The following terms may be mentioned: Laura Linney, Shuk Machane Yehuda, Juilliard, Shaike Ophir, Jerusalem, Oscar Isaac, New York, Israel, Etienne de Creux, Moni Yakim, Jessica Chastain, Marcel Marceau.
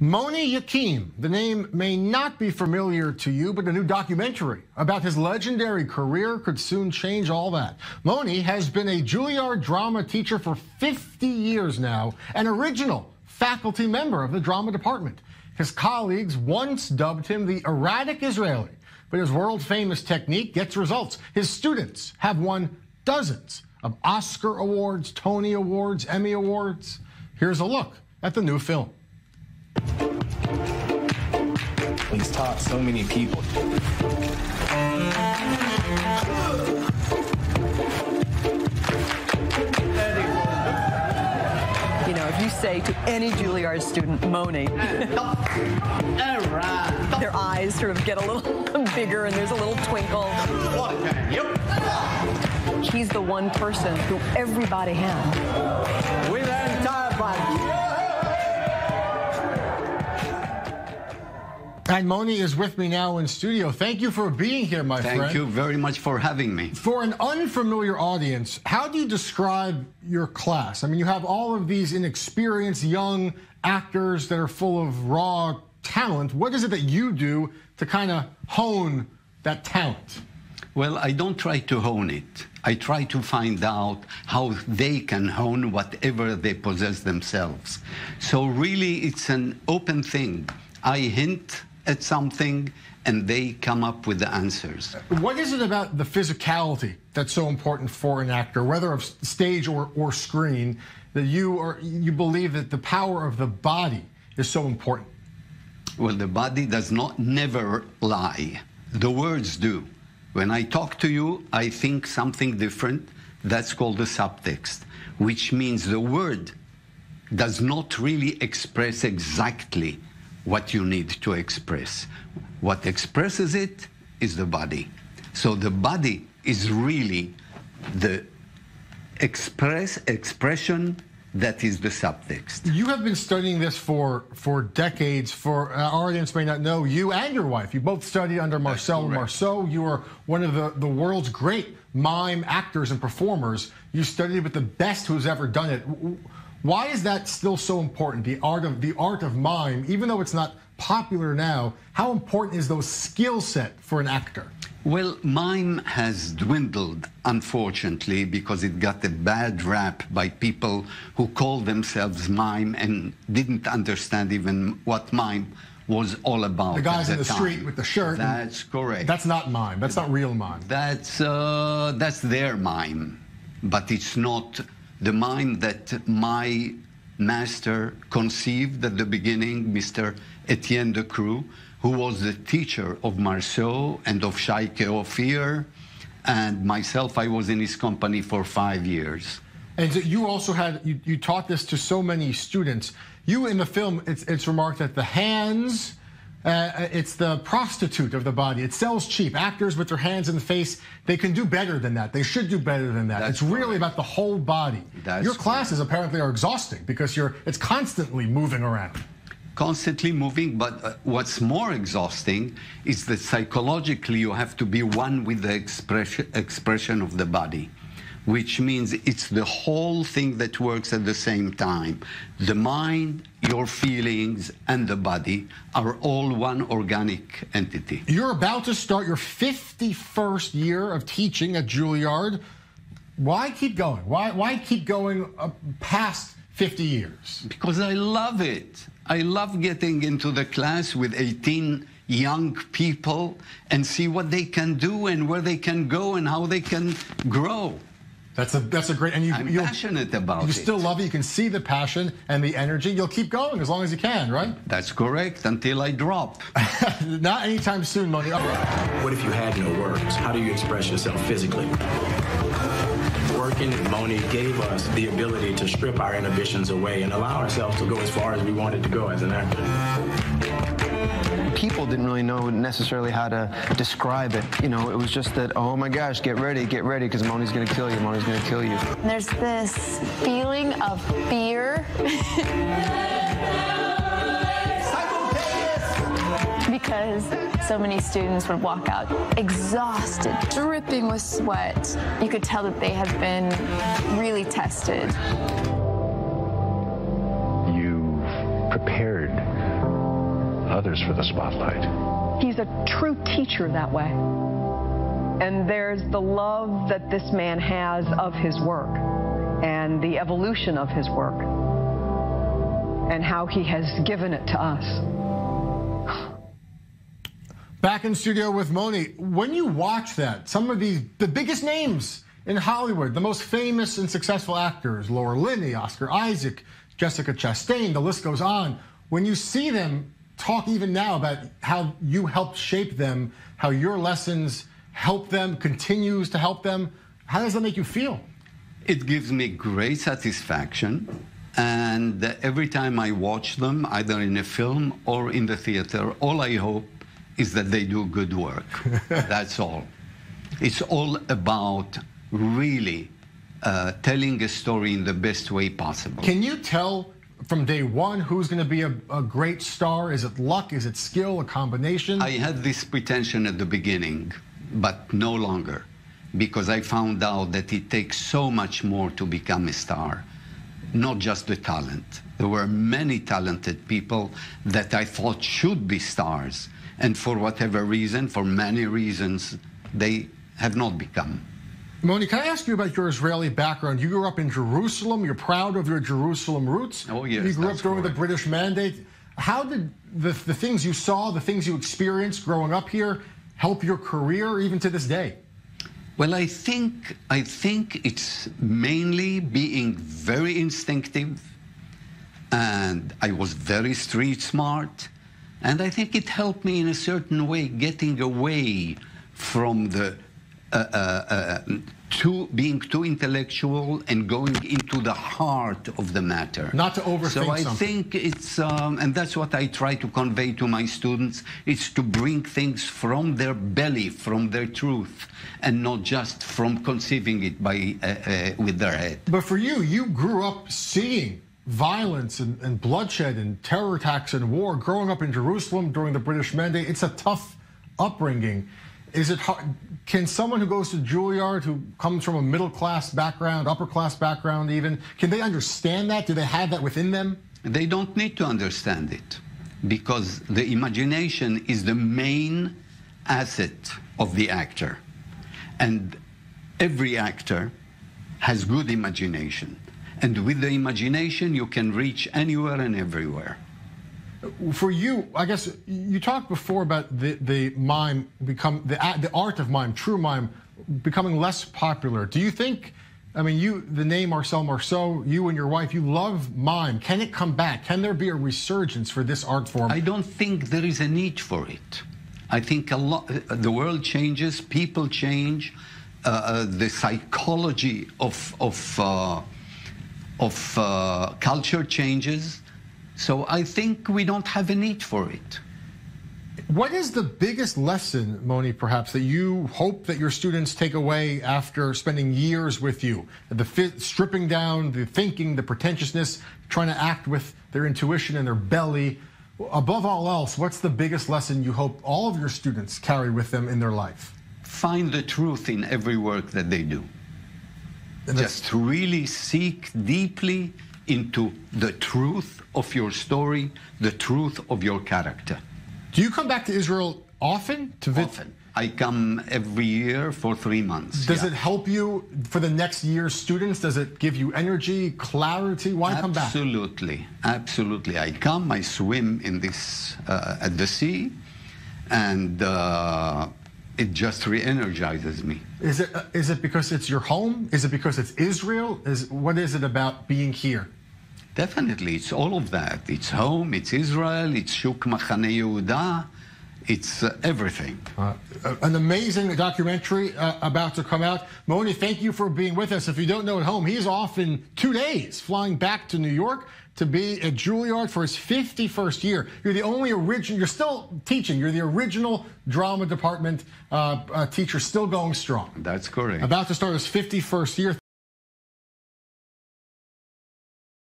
Moni Yakim, the name may not be familiar to you, but a new documentary about his legendary career could soon change all that. Moni has been a Juilliard drama teacher for 50 years now, an original faculty member of the drama department. His colleagues once dubbed him the erratic Israeli, but his world-famous technique gets results. His students have won dozens of Oscar awards, Tony awards, Emmy awards. Here's a look at the new film. He's taught so many people. You know, if you say to any Juilliard student, Moni, their eyes sort of get a little bigger and there's a little twinkle. He's the one person who everybody has. We learn time by. And Moni is with me now in studio. Thank you for being here, my friend. Thank you very much for having me. For an unfamiliar audience, how do you describe your class? I mean, you have all of these inexperienced young actors that are full of raw talent. What is it that you do to kind of hone that talent? Well, I don't try to hone it. I try to find out how they can hone whatever they possess themselves. So really, it's an open thing. I hint at something, and they come up with the answers. What is it about the physicality that's so important for an actor, whether of stage or screen, that you believe that the power of the body is so important? Well, the body does never lie. The words do. When I talk to you, I think something different. That's called the subtext, which means the word does not really express exactly what you need to express. What expresses it is the body. So the body is really the expression that is the subtext. You have been studying this for decades. For our audience may not know, you and your wife, you both studied under Marcel Marceau. You are one of the world's great mime actors and performers. You studied with the best who's ever done it. Why is that still so important, the art of mime, even though it's not popular now? How important is those skill set for an actor? Well, mime has dwindled, unfortunately, because it got a bad rap by people who call themselves mime and didn't understand even what mime was all about. The guys in the street with the shirt. That's correct. That's not mime. That's not real mime. That's their mime, but it's not the mime that my master conceived at the beginning, Mr. Etienne de Creux, who was the teacher of Marceau and of Shaike Ophir, and myself, I was in his company for 5 years. And you also had, you taught this to so many students. You, in the film, it's remarked that the hands, it's the prostitute of the body. It sells cheap. Actors with their hands in the face, they can do better than that. They should do better than that. That's really about the whole body. Your classes apparently are exhausting because it's constantly moving around. Constantly moving, but what's more exhausting is that psychologically you have to be one with the expression of the body, which means it's the whole thing that works at the same time. The mind, your feelings, and the body are all one organic entity. You're about to start your 51st year of teaching at Juilliard. Why keep going? Why keep going past 50 years? Because I love it. I love getting into the class with 18 young people and see what they can do and where they can go and how they can grow. That's a great, and I'm passionate about it. You still love it. You can see the passion and the energy. You'll keep going as long as you can, right? That's correct, until I drop. Not anytime soon, Moni. What if you had no words? How do you express yourself physically? Working at Moni gave us the ability to strip our inhibitions away and allow ourselves to go as far as we wanted to go as an actor. People didn't really know necessarily how to describe it. You know, it was just that, oh my gosh, get ready, because Moni's going to kill you, Moni's going to kill you. And there's this feeling of fear. Because so many students would walk out exhausted, dripping with sweat. You could tell that they had been really tested. You've prepared others for the spotlight. He's a true teacher that way. And there's the love that this man has of his work and the evolution of his work and how he has given it to us. Back in studio with Moni. When you watch that, some of the biggest names in Hollywood, the most famous and successful actors, Laura Linney, Oscar Isaac, Jessica Chastain, the list goes on. When you see them talk even now about how you helped shape them, how your lessons help them, continues to help them, how does that make you feel? It gives me great satisfaction. And every time I watch them, either in a film or in the theater, all I hope is that they do good work. That's all. It's all about really telling a story in the best way possible. Can you tell from day one who's going to be a great star? Is it luck? Is it skill? A combination? I had this pretension at the beginning, but no longer, because I found out that it takes so much more to become a star, not just the talent. There were many talented people that I thought should be stars, and for whatever reason, for many reasons, they have not become. Moni, can I ask you about your Israeli background? You grew up in Jerusalem. You're proud of your Jerusalem roots. Oh, yes. You grew up during the British Mandate. How did the things you saw, the things you experienced growing up here, help your career even to this day? Well, I think it's mainly being very instinctive, and I was very street smart, and I think it helped me in a certain way getting away from the being too intellectual and going into the heart of the matter. Not to overthink something. So I think it's, and that's what I try to convey to my students, it's to bring things from their belly, from their truth, and not just from conceiving it by with their head. But for you, you grew up seeing violence and bloodshed and terror attacks and war. Growing up in Jerusalem during the British Mandate, it's a tough upbringing. Is it hard? Can someone who goes to Juilliard, who comes from a middle-class background, upper-class background even, can they understand that? Do they have that within them? They don't need to understand it, because the imagination is the main asset of the actor. And every actor has good imagination. And with the imagination, you can reach anywhere and everywhere. For you, I guess you talked before about the mime the art of mime, true mime, becoming less popular. Do you think, I mean, the name Marcel Marceau, you and your wife, you love mime. Can it come back? Can there be a resurgence for this art form? I don't think there is a need for it. I think the world changes, people change, the psychology of culture changes. So I think we don't have a need for it. What is the biggest lesson, Moni, perhaps, that you hope that your students take away after spending years with you? The stripping down, the thinking, the pretentiousness, trying to act with their intuition and their belly. Above all else, what's the biggest lesson you hope all of your students carry with them in their life? Find the truth in every work that they do. Just really seek deeply into the truth of your story, the truth of your character. Do you come back to Israel often? Often. I come every year for 3 months. Does it help you for the next year's students? Does it give you energy, clarity? Why come back? Absolutely, absolutely. I come, I swim in this, at the sea, and it just re-energizes me. Is it because it's your home? Is it because it's Israel? What is it about being here? Definitely, it's all of that. It's home, it's Israel, it's Shuk Machane Yehuda, it's everything. An amazing documentary about to come out. Moni, thank you for being with us. If you don't know at home, he's off in 2 days flying back to New York to be at Juilliard for his 51st year. You're the only original, you're still teaching, you're the original drama department teacher still going strong. That's correct. About to start his 51st year.